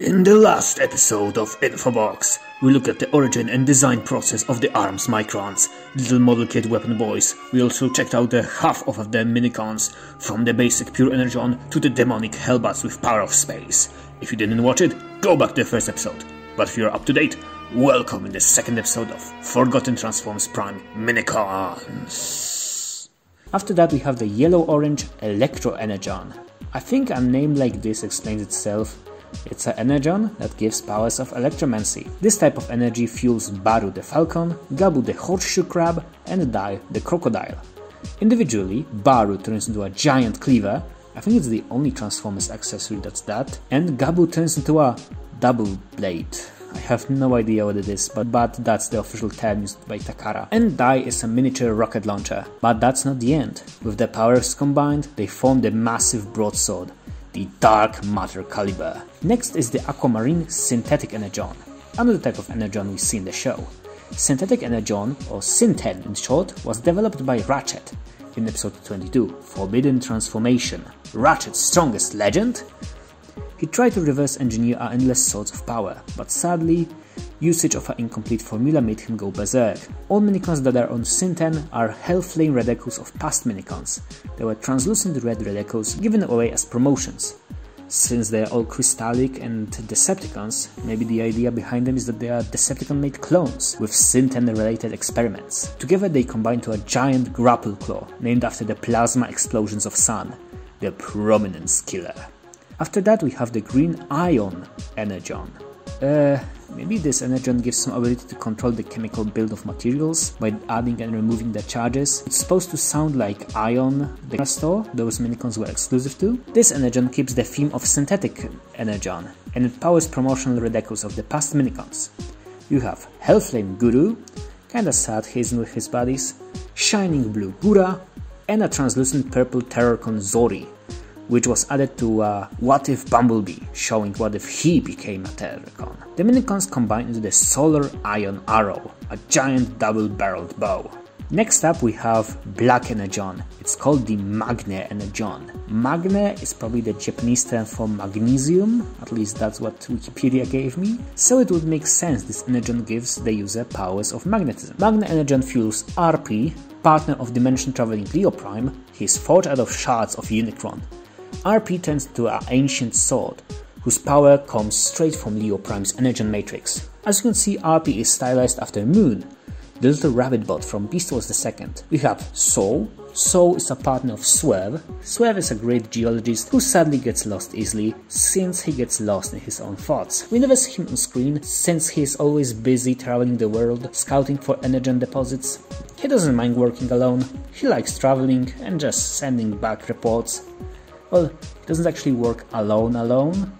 In the last episode of Infobox, we looked at the origin and design process of the ARMS Microns, little model kit weapon boys. We also checked out the half of them minicons, from the basic pure Energon to the demonic hellbats with power of space. If you didn't watch it, go back to the first episode. But if you're up to date, welcome in the second episode of Forgotten Transforms Prime Minicons. After that we have the yellow-orange Electro Energon. I think a name like this explains itself. It's an energon that gives powers of electromancy. This type of energy fuels Baru the falcon, Gabu the horseshoe crab and Dai the crocodile. Individually, Baru turns into a giant cleaver, I think it's the only Transformers accessory that's that, and Gabu turns into a double blade. I have no idea what it is, but that's the official term used by Takara. And Dai is a miniature rocket launcher. But that's not the end. With their powers combined, they form the massive broadsword, the Dark Matter Caliber. Next is the aquamarine Synthetic Energon, another type of energon we see in the show. Synthetic Energon, or SynTen in short, was developed by Ratchet in episode 22, Forbidden Transformation. Ratchet's strongest legend? He tried to reverse engineer our endless source of power, but sadly, usage of an incomplete formula made him go berserk. All minicons that are on SynTen are Hellflame Radicals of past minicons. They were translucent red radicals given away as promotions. Since they are all crystallic and Decepticons, maybe the idea behind them is that they are Decepticon-made clones with SynTen-related experiments. Together they combine to a giant grapple claw, named after the plasma explosions of Sun, the prominence killer. After that we have the green Ion Energon. Maybe this energon gives some ability to control the chemical build of materials by adding and removing their charges. It's supposed to sound like Ion, the store those minicons were exclusive to. This energon keeps the theme of Synthetic Energon and it powers promotional radicals of the past minicons. You have Hellflame Guru, kinda sad he isn't with his buddies, Shining Blue Gura and a translucent purple Terrorcon Zori, which was added to What If Bumblebee, showing what if he became a Terrorcon. The minicons combined into the Solar Ion Arrow, a giant double-barreled bow. Next up we have Black Energon, it's called the Magne Energon. Magne is probably the Japanese term for magnesium, at least that's what Wikipedia gave me, so it would make sense this energon gives the user powers of magnetism. Magne Energon fuels RP, partner of Dimension Travelling Leo Prime, he's forged out of shards of Unicron. RP turns to an ancient sword, whose power comes straight from Leo Prime's Energon Matrix. As you can see, RP is stylized after Moon, the little rabbit bot from Beast Wars II. We have Sol. Sol is a partner of Swerve. Swerve is a great geologist who sadly gets lost easily, since he gets lost in his own thoughts. We never see him on screen, since he is always busy traveling the world, scouting for energon deposits. He doesn't mind working alone, he likes traveling and just sending back reports. Well, he doesn't actually work alone,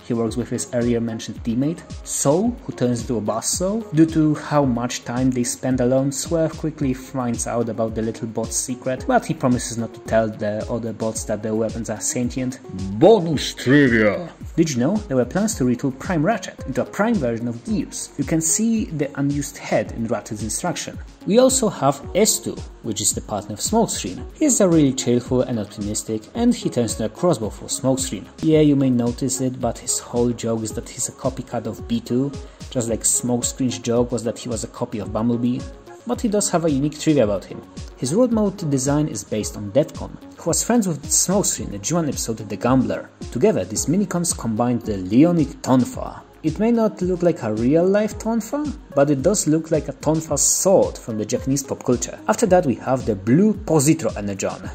he works with his earlier mentioned teammate, Soul, who turns into a buzzsaw. Due to how much time they spend alone, Swerve quickly finds out about the little bot's secret, but he promises not to tell the other bots that their weapons are sentient. Bonus trivia! Did you know there were plans to retool Prime Ratchet into a Prime version of Gears? You can see the unused head in Ratchet's instruction. We also have S2, which is the partner of Smokescreen. He's a really cheerful and optimistic, and he turns to a crossbow for Smokescreen. Yeah, you may notice it, but his whole joke is that he's a copycat of B2, just like Smokescreen's joke was that he was a copy of Bumblebee. But he does have a unique trivia about him. His road mode design is based on Devcon, who was friends with Smokescreen in the G1 episode The Gambler. Together, these minicons combined the Leonic Tonfa. It may not look like a real-life tonfa, but it does look like a tonfa sword from the Japanese pop culture. After that we have the blue Positro Energon.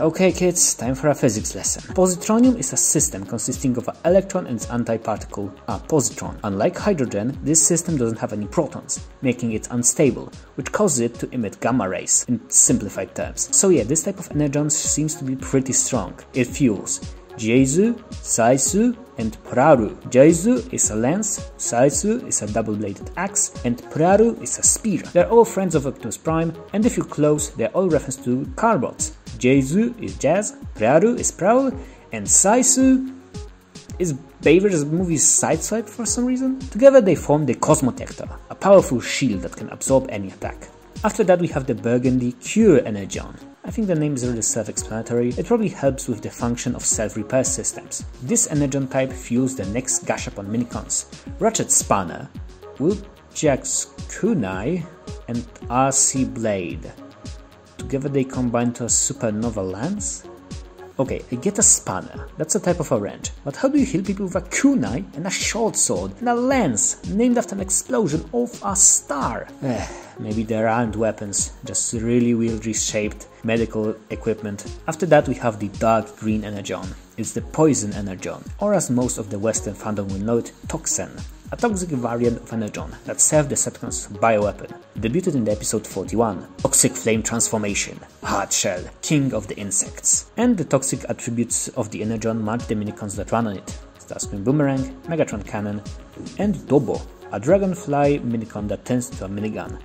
Okay kids, time for a physics lesson. Positronium is a system consisting of an electron and its antiparticle, a positron. Unlike hydrogen, this system doesn't have any protons, making it unstable, which causes it to emit gamma rays, in simplified terms. So yeah, this type of energon seems to be pretty strong. It fuels Jaizu, Saizu and Praru. Jaizu is a lance, Saizu is a double-bladed axe and Praru is a spear. They're all friends of Optimus Prime and if you close, they're all referenced to car bots. Jaizu is Jazz, Praru is Prowl and Saizu is Beaver's movie's side swipe for some reason. Together they form the Cosmotector, a powerful shield that can absorb any attack. After that we have the burgundy Cure Energon. I think the name is really self-explanatory, it probably helps with the function of self-repair systems. This Energon type fuels the next Gashapon Minicons, Ratchet Spanner, Wheeljack's Kunai and RC Blade. Together they combine to a Supernova Lance? Okay, I get a spanner, that's a type of a wrench, but how do you heal people with a kunai and a short sword and a lance named after an explosion of a star? Maybe there aren't weirdly just really weirdly shaped medical equipment. After that we have the dark green Energon. It's the poison Energon, or as most of the Western fandom will know it, toxin. A toxic variant of Energon that served Decepticons' bioweapon, debuted in the episode 41, Toxic Flame Transformation, Hardshell, King of the Insects. And the toxic attributes of the Energon mark the Minicons that run on it, Starscream Boomerang, Megatron Cannon and Dobo, a dragonfly Minicon that turns into a minigun.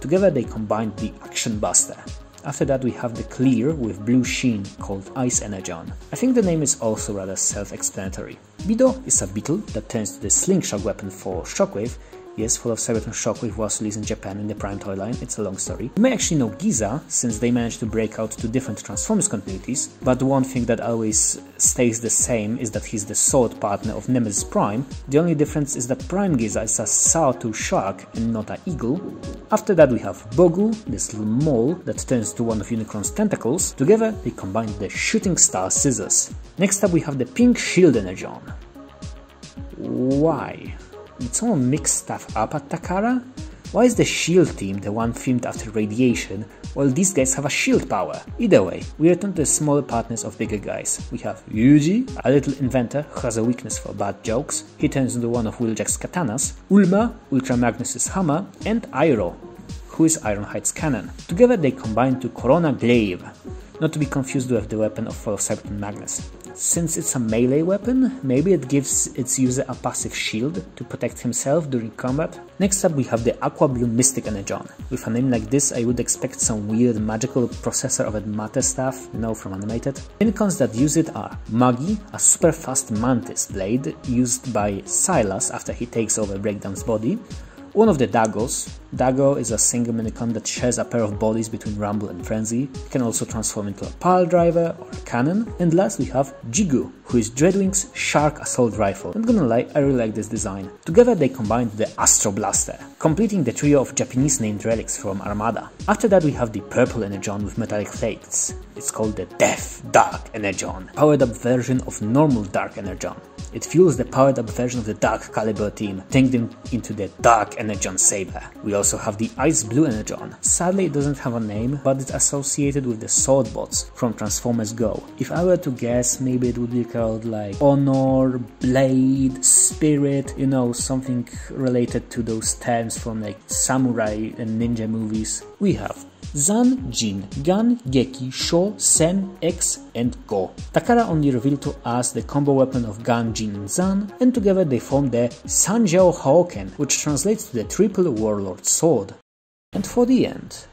Together they combined the Action Buster. After that we have the clear with blue sheen called Ice Energon. I think the name is also rather self-explanatory. Bido is a beetle that turns to the slingshot weapon for Shockwave. Yes, Fall of Cybertron Shockwave was released in Japan in the Prime toy line, it's a long story. You may actually know Giza, since they managed to break out to different Transformers continuities, but one thing that always stays the same is that he's the sword partner of Nemesis Prime. The only difference is that Prime Giza is a sawtooth shark and not an eagle. After that we have Bogu, this little mole that turns to one of Unicron's tentacles. Together they combine the Shooting Star Scissors. Next up we have the Pink Shield Energon. Why? Did someone mix stuff up at Takara? Why is the shield team the one themed after radiation, while these guys have a shield power? Either way, we return to the smaller partners of bigger guys. We have Yuji, a little inventor who has a weakness for bad jokes, he turns into one of Wheeljack's katanas, Ulma, Ultra Magnus's hammer, and Iroh, who is Ironhide's cannon. Together they combine to Corona Glaive, not to be confused with the weapon of Fall of Cybertron Magnus. Since it's a melee weapon, maybe it gives its user a passive shield to protect himself during combat. Next up we have the Aqua Blue Mystic Energon. With a name like this I would expect some weird magical processor of matter stuff, you know, from Animated. Minicons that use it are Magi, a super fast mantis blade used by Silas after he takes over Breakdown's body. One of the Dagos. Dago is a single Minicon that shares a pair of bodies between Rumble and Frenzy. It can also transform into a pile driver or a cannon. And last we have Jigu, who is Dreadwing's Shark Assault Rifle. Not gonna lie, I really like this design. Together they combined the Astro Blaster, completing the trio of Japanese named relics from Armada. After that we have the purple Energon with metallic flakes. It's called the Death Dark Energon, powered up version of normal Dark Energon. It fuels the powered up version of the Dark Caliber team, turning them into the Dark Energon Saber. We also have the Ice Blue Energon. Sadly it doesn't have a name, but it's associated with the sword bots from Transformers Go. If I were to guess, maybe it would be called like Honor, Blade, Spirit, you know, something related to those terms from like samurai and ninja movies. We have Zan, Jin, Gan, Geki, Sho, Sen, X and Go. Takara only revealed to us the combo weapon of Gan, Jin and Zan, and together they form the Sanjiao Hoken, which translates to the Triple Warlord Sword. And for the end,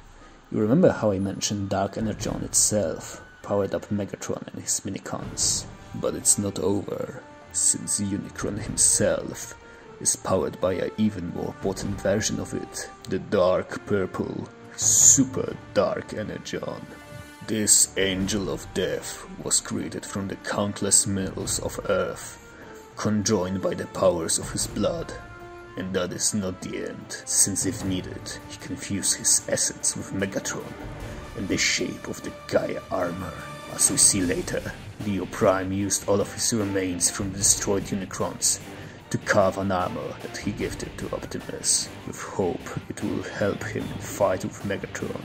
you remember how I mentioned Dark Energon itself, powered up Megatron and his Minicons. But it's not over, since Unicron himself is powered by an even more potent version of it, the Dark Purple Super Dark Energon. This Angel of Death was created from the countless minerals of Earth, conjoined by the powers of his blood. And that is not the end, since if needed, he can fuse his essence with Megatron and the shape of the Gaia armor. As we see later, Leo Prime used all of his remains from the destroyed Unicrons to carve an armor that he gifted to Optimus, with hope it will help him in fight with Megatron.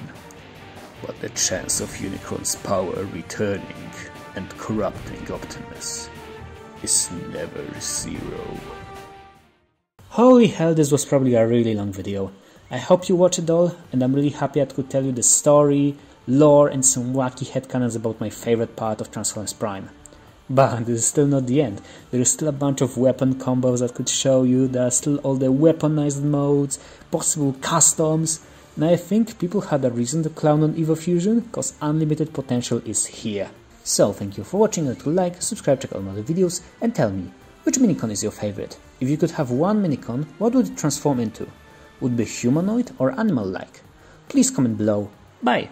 But the chance of Unicron's power returning and corrupting Optimus is never zero. Holy hell, this was probably a really long video. I hope you watched it all, and I'm really happy I could tell you the story, lore and some wacky headcanons about my favorite part of Transformers Prime. But this is still not the end, there is still a bunch of weapon combos that could show you, there are still all the weaponized modes, possible customs, and I think people had a reason to clown on Evo Fusion, cause unlimited potential is here. So thank you for watching, let me like, subscribe, check out my other videos, and tell me, which Minicon is your favorite? If you could have one Minicon, what would it transform into? Would it be humanoid or animal-like? Please comment below, bye!